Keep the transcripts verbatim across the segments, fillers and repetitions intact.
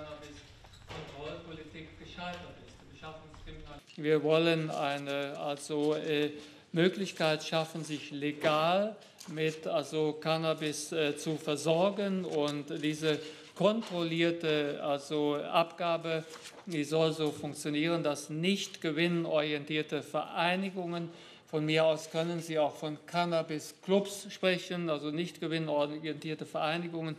seiner Kontrollpolitik gescheitert ist. Die Beschaffungskriminalität. Wir wollen eine also, äh, Möglichkeit schaffen, sich legal mit also, Cannabis äh, zu versorgen, und diese kontrollierte also Abgabe, die soll so funktionieren, dass nicht gewinnorientierte Vereinigungen, von mir aus können Sie auch von Cannabis-Clubs sprechen, also nicht gewinnorientierte Vereinigungen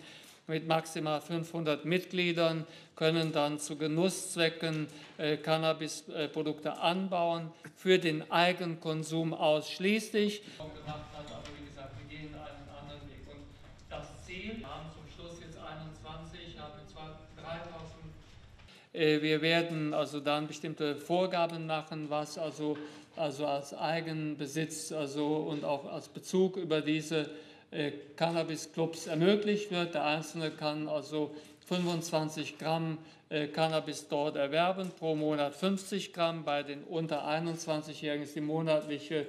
mit maximal fünfhundert Mitgliedern, können dann zu Genusszwecken äh, Cannabisprodukte anbauen, für den Eigenkonsum ausschließlich. Aber wie gesagt, wir gehen einen anderen Weg. Und das Ziel, wir haben zum Schluss jetzt einundzwanzig, haben wir dreitausend. Wir werden also dann bestimmte Vorgaben machen, was also, also als Eigenbesitz also und auch als Bezug über diese äh, Cannabis-Clubs ermöglicht wird. Der Einzelne kann also fünfundzwanzig Gramm äh, Cannabis dort erwerben, pro Monat fünfzig Gramm. Bei den unter einundzwanzigjährigen ist die monatliche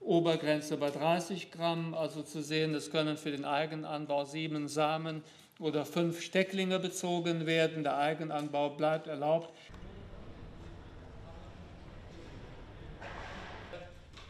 Obergrenze bei dreißig Gramm also zu sehen. Es können für den Eigenanbau sieben Samen oder fünf Stecklinge bezogen werden. Der Eigenanbau bleibt erlaubt.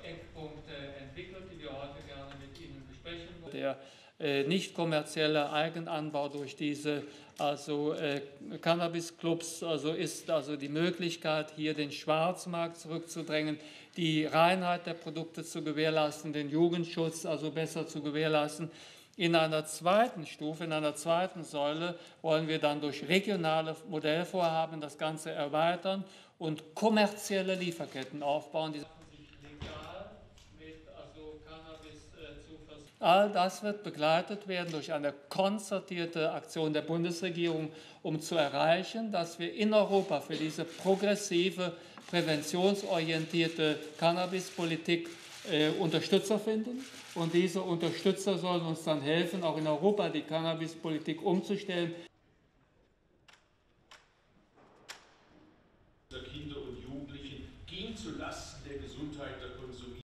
Eckpunkte entwickelt, die wir heute gerne mit Ihnen besprechen. Der äh, nicht kommerzielle Eigenanbau durch diese also, äh, Cannabis-Clubs also ist also die Möglichkeit, hier den Schwarzmarkt zurückzudrängen, die Reinheit der Produkte zu gewährleisten, den Jugendschutz also besser zu gewährleisten. In einer zweiten Stufe, in einer zweiten Säule wollen wir dann durch regionale Modellvorhaben das Ganze erweitern und kommerzielle Lieferketten aufbauen. All das wird begleitet werden durch eine konzertierte Aktion der Bundesregierung, um zu erreichen, dass wir in Europa für diese progressive, präventionsorientierte Cannabispolitik äh, Unterstützer finden. Und diese Unterstützer sollen uns dann helfen, auch in Europa die Cannabispolitik umzustellen. Kinder und Jugendlichen ging zu lassen.